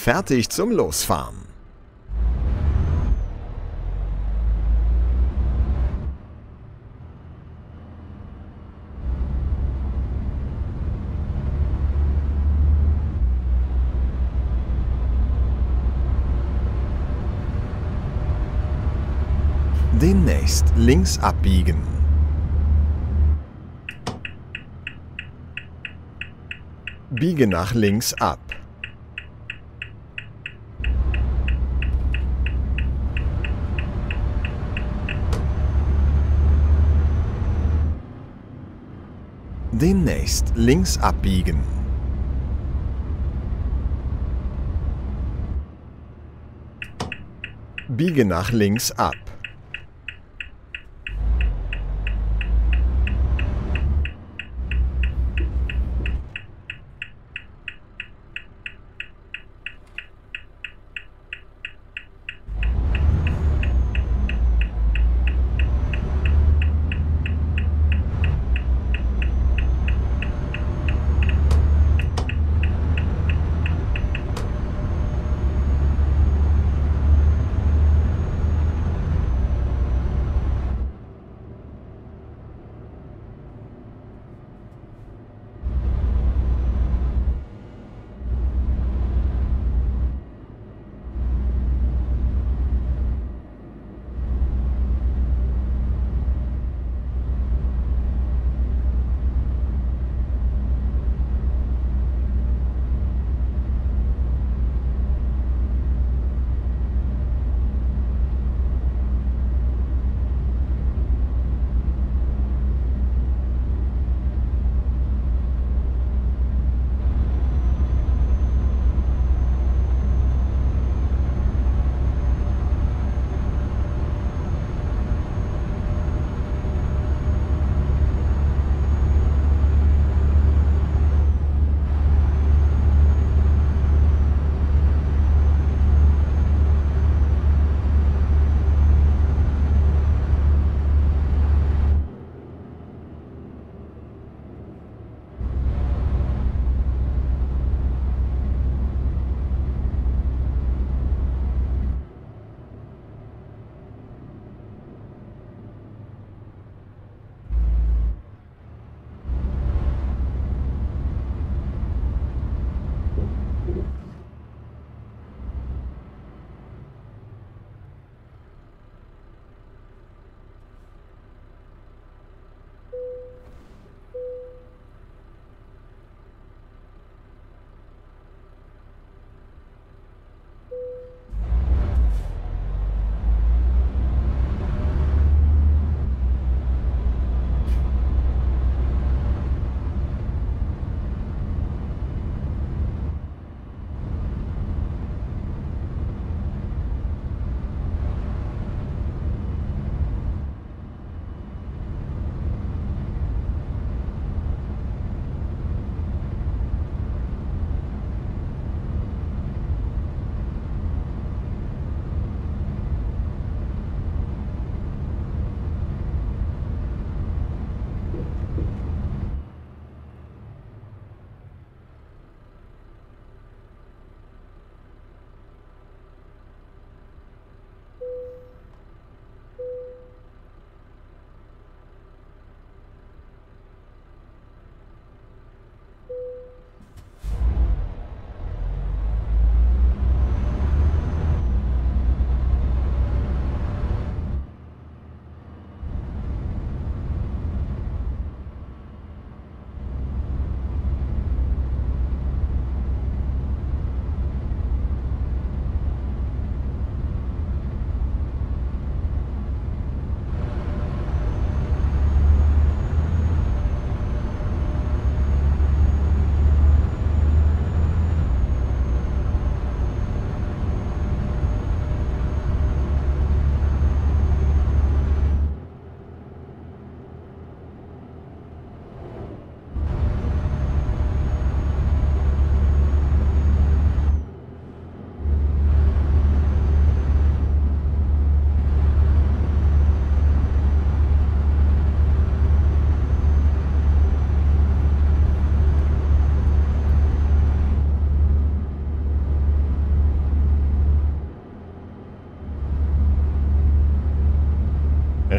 fertig zum Losfahren. Demnächst links abbiegen. Biege nach links ab. Demnächst links abbiegen. Biege nach links ab.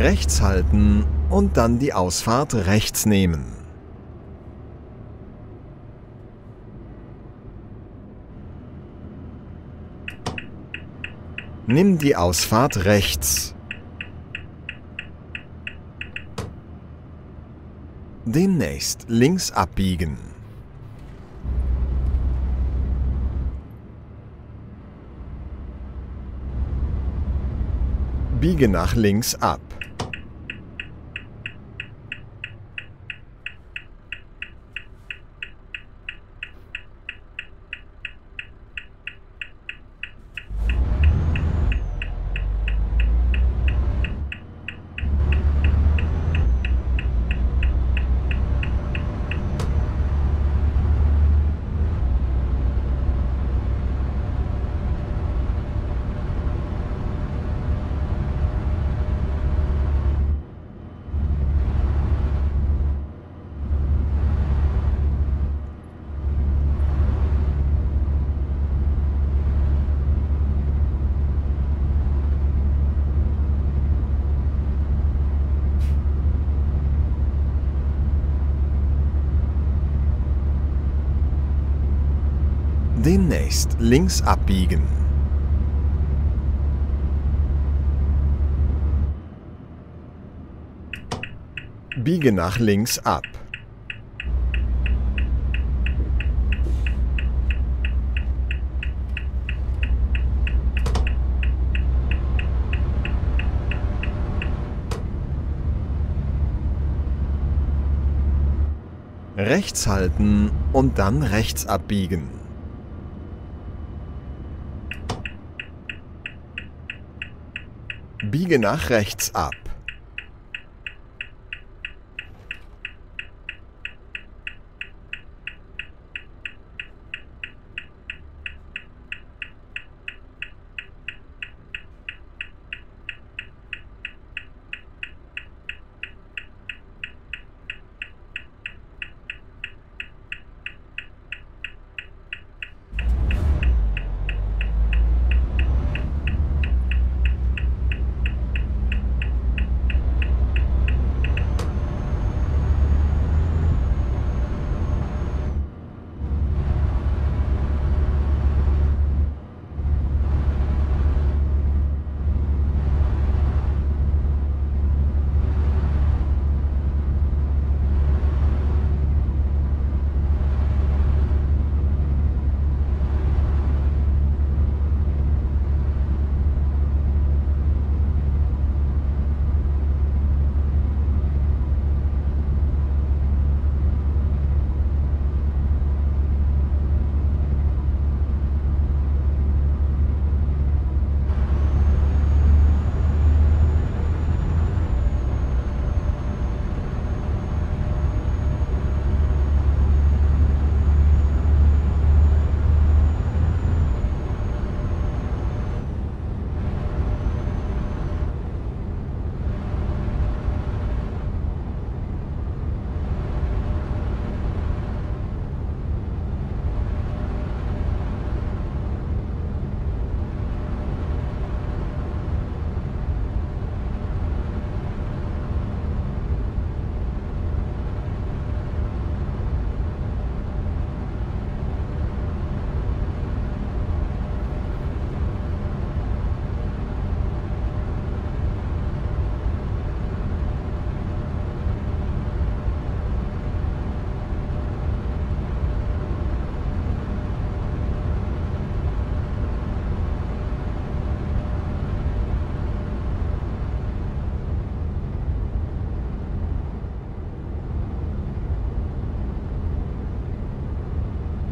rechts halten und dann die Ausfahrt rechts nehmen. Nimm die Ausfahrt rechts. Demnächst links abbiegen. Biege nach links ab. Demnächst links abbiegen. Biege nach links ab. Rechts halten und dann rechts abbiegen. Biege nach rechts ab.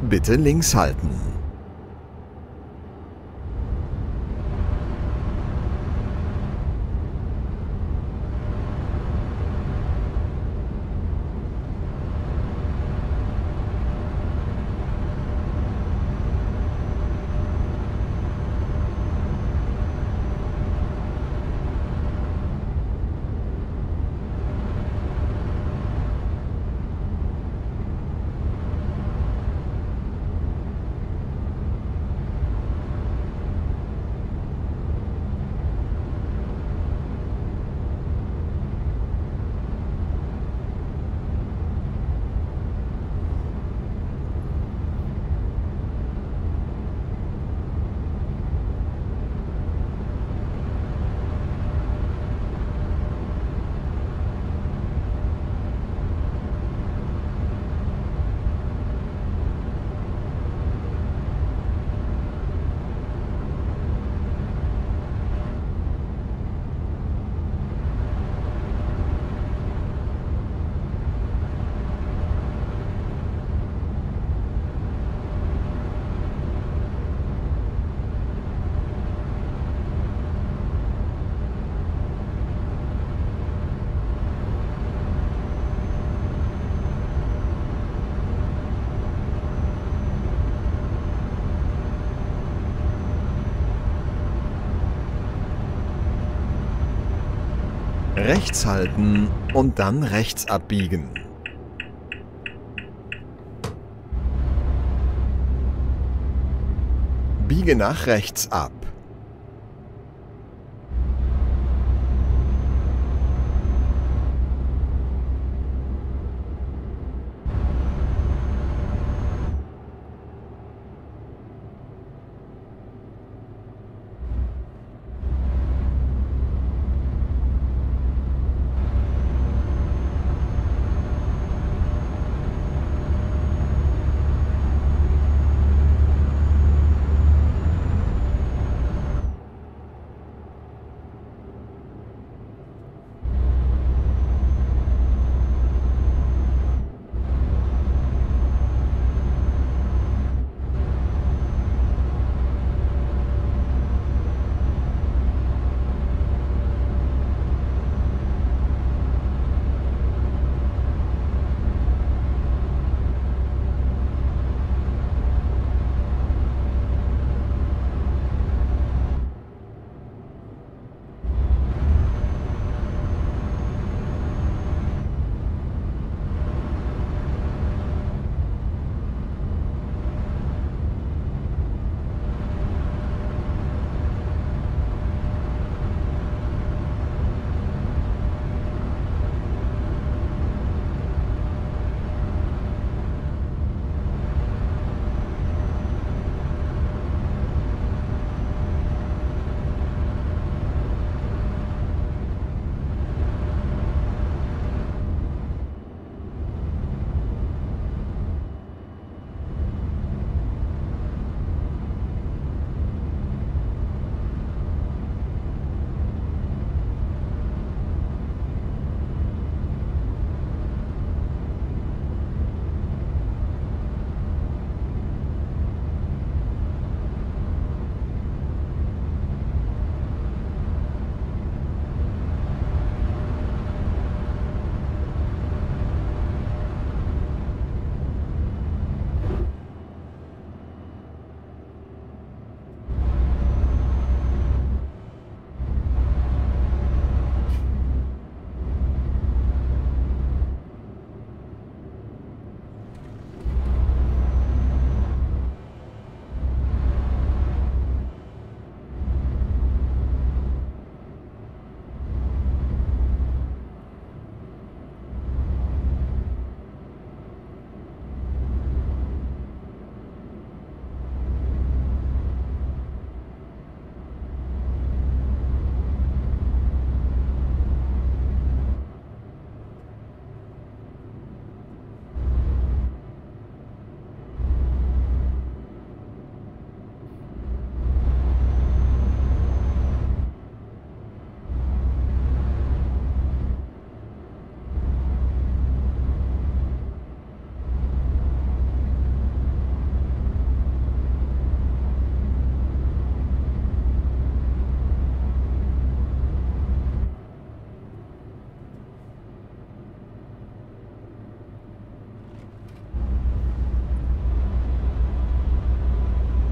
Bitte links halten. Rechts halten und dann rechts abbiegen. Biege nach rechts ab.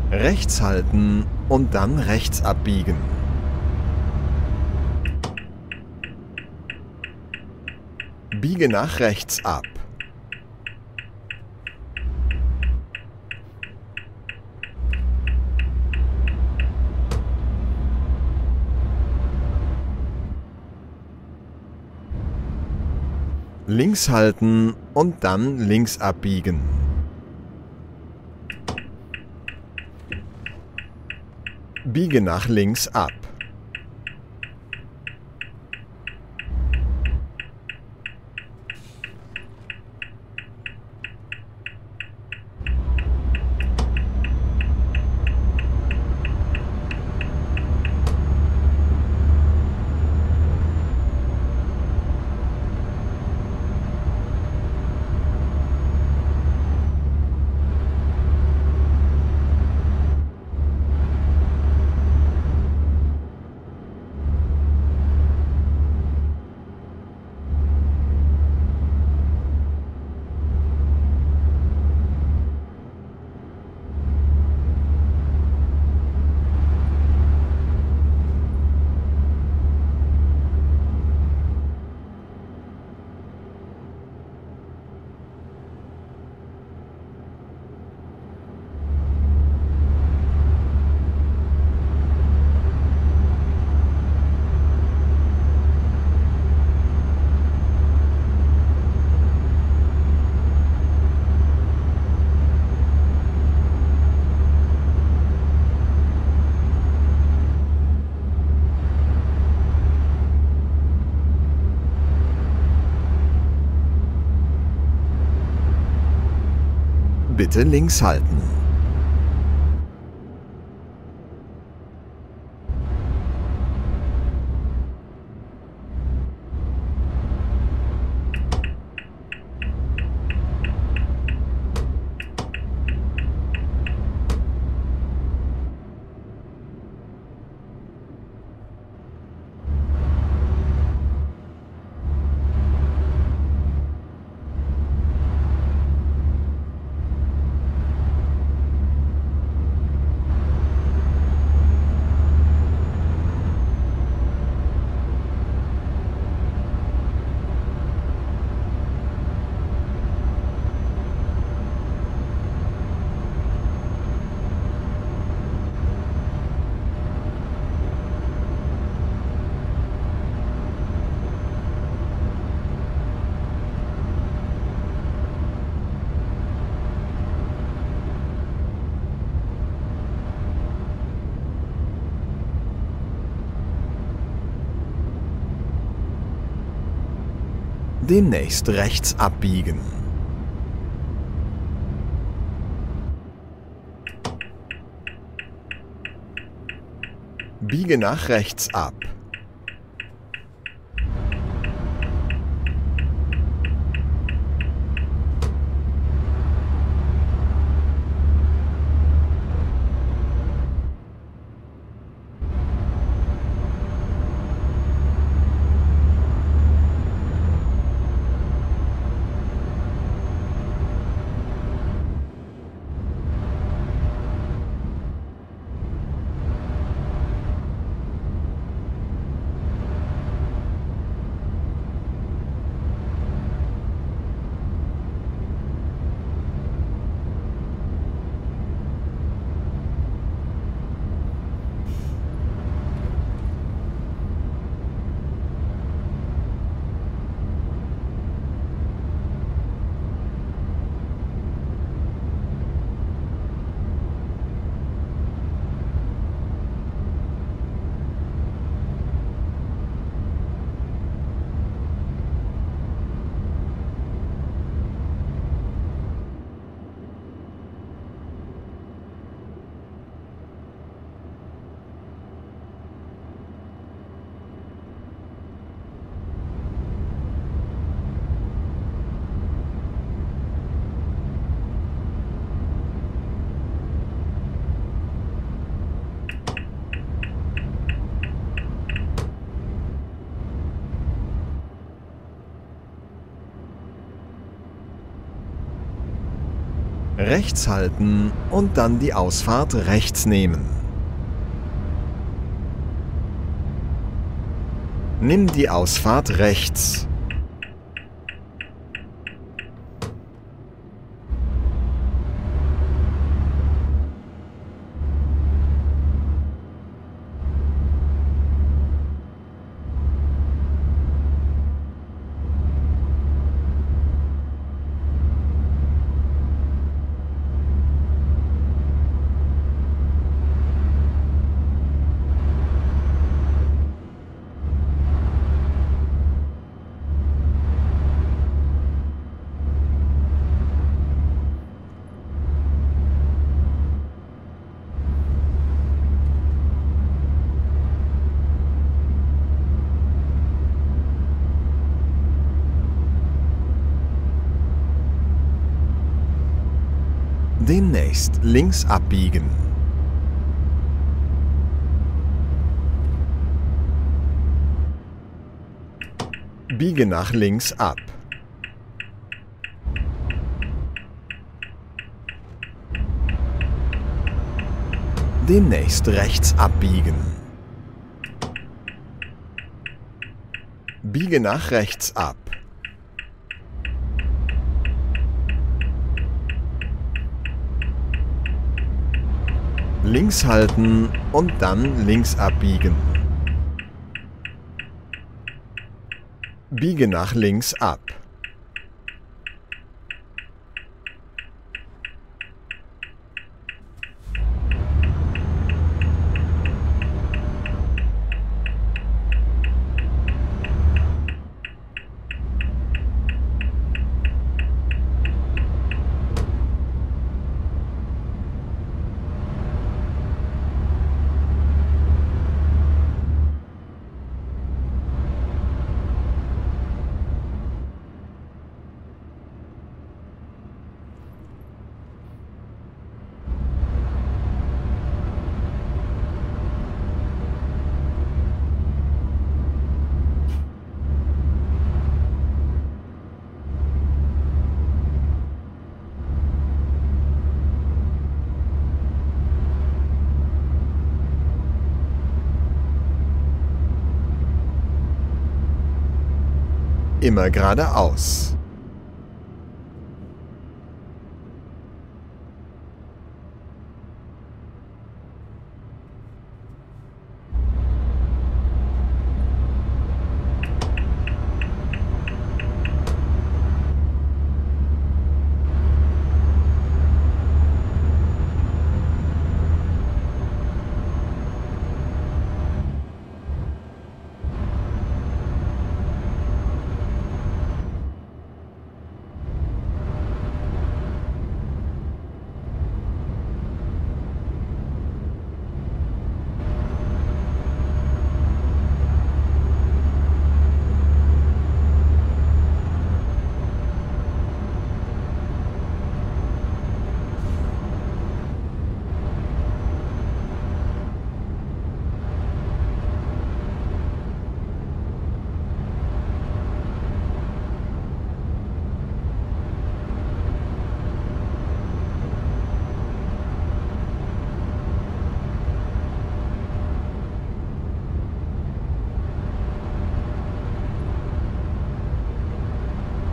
Rechts halten und dann rechts abbiegen. Biege nach rechts ab. Links halten und dann links abbiegen. Biege nach links ab. Bitte links halten. Demnächst rechts abbiegen. Biege nach rechts ab. Rechts halten und dann die Ausfahrt rechts nehmen. Nimm die Ausfahrt rechts. Demnächst links abbiegen. Biege nach links ab. Demnächst rechts abbiegen. Biege nach rechts ab. Links halten und dann links abbiegen. Biege nach links ab. immer geradeaus.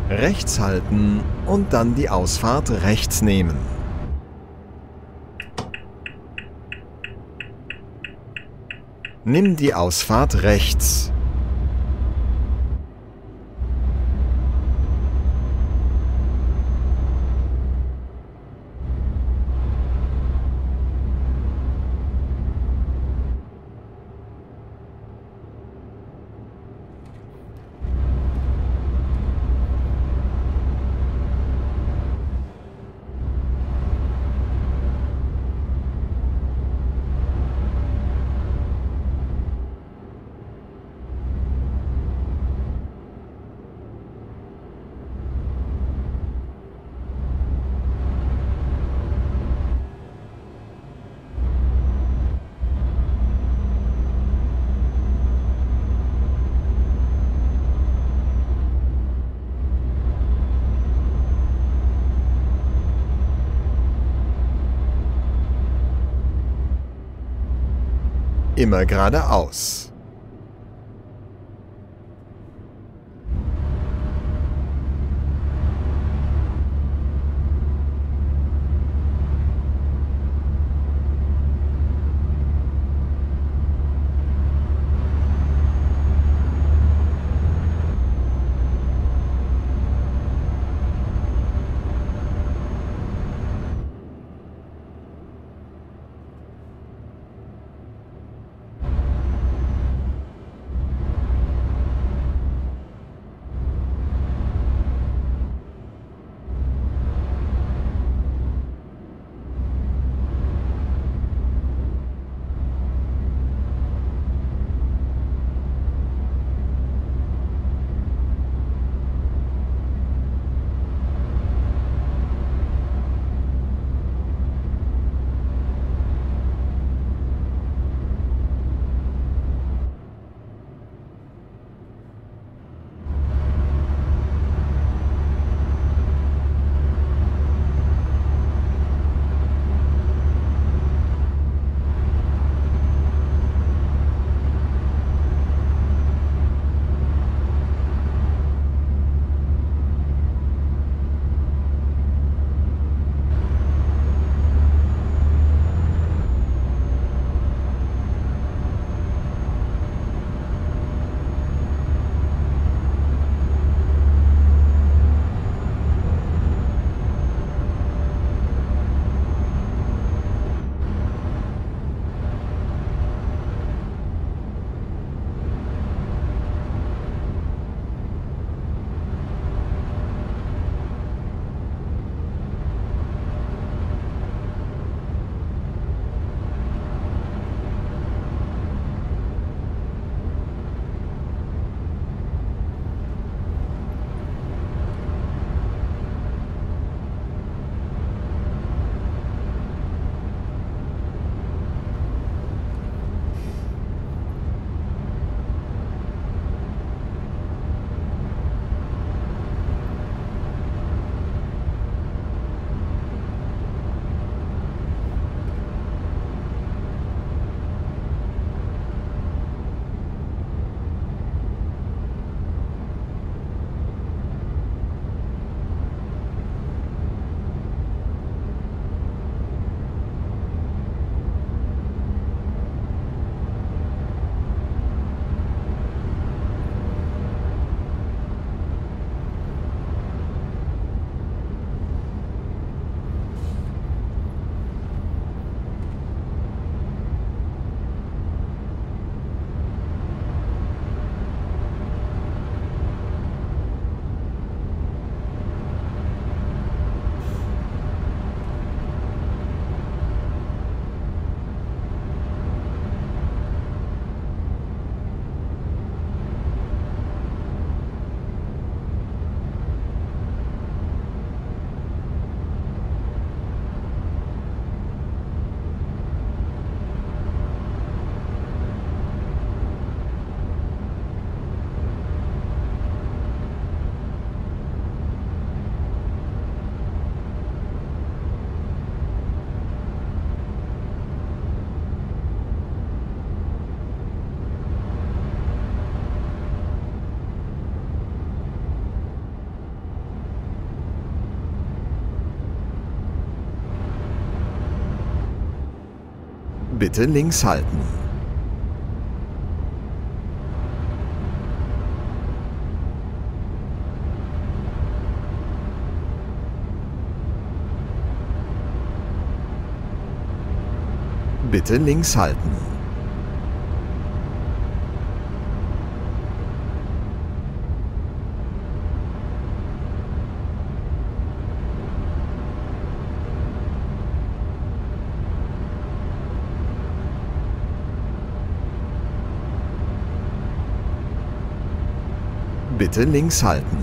Rechts halten und dann die Ausfahrt rechts nehmen. Nimm die Ausfahrt rechts. Immer geradeaus. Bitte links halten. Bitte links halten. Bitte links halten.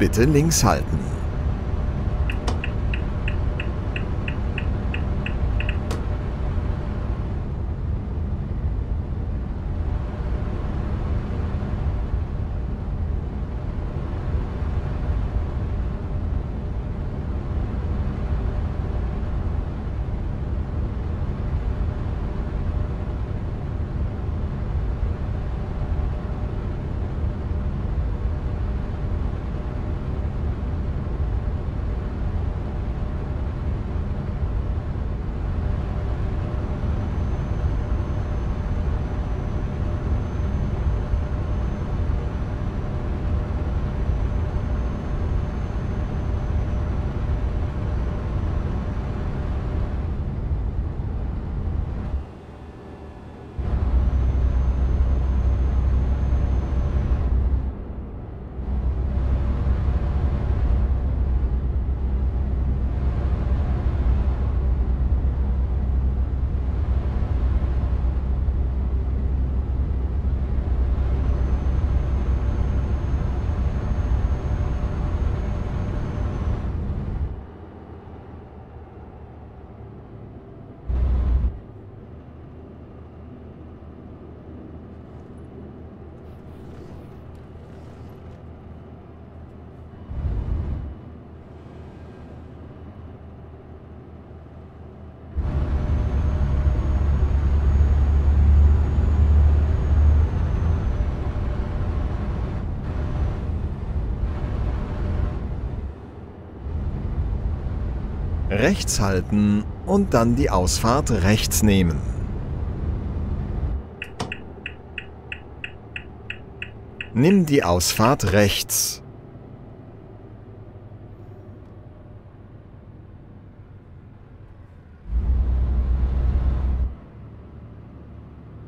Bitte links halten. Rechts halten und dann die Ausfahrt rechts nehmen. Nimm die Ausfahrt rechts.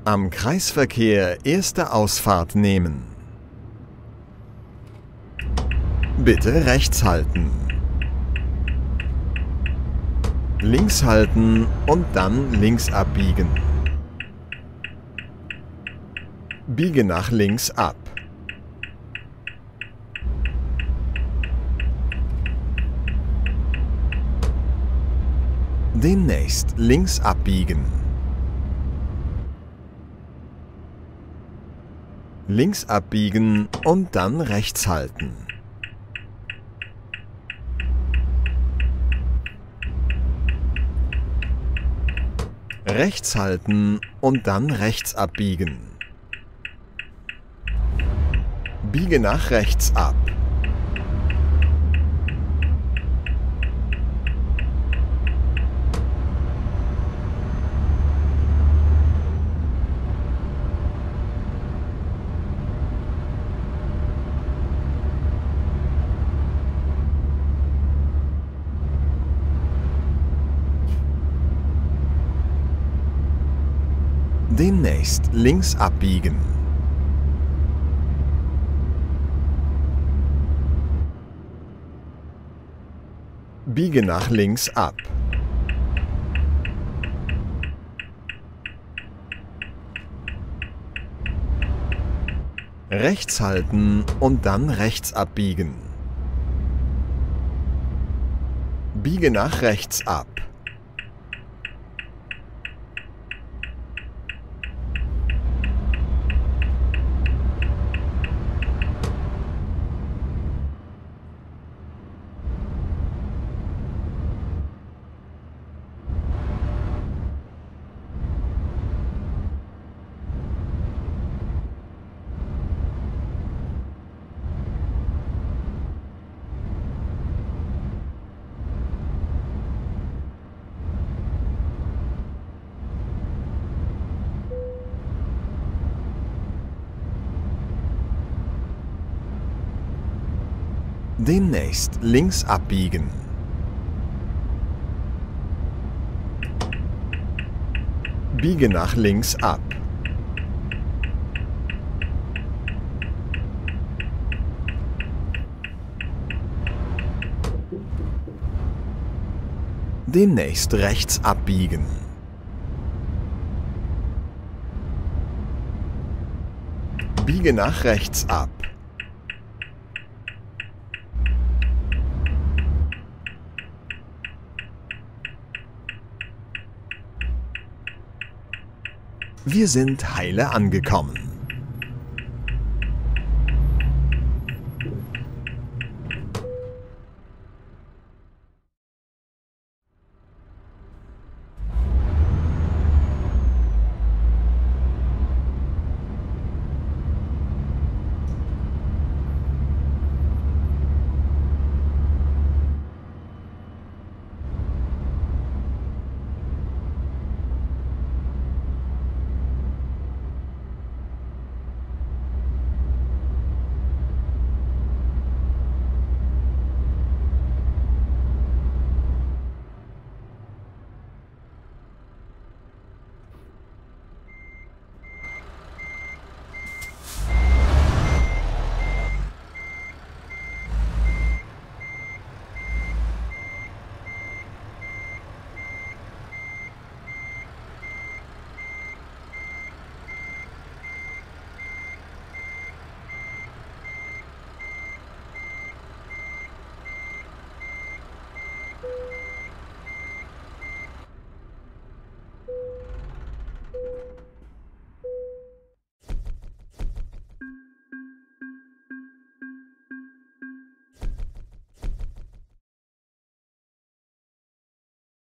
Am Kreisverkehr erste Ausfahrt nehmen. Bitte rechts halten. Links halten und dann links abbiegen. Biege nach links ab. Demnächst links abbiegen. Links abbiegen und dann rechts halten. Rechts halten und dann rechts abbiegen. Biege nach rechts ab. Demnächst links abbiegen. Biege nach links ab. Rechts halten und dann rechts abbiegen. Biege nach rechts ab. Demnächst links abbiegen. Biege nach links ab. Demnächst rechts abbiegen. Biege nach rechts ab. Wir sind heile angekommen.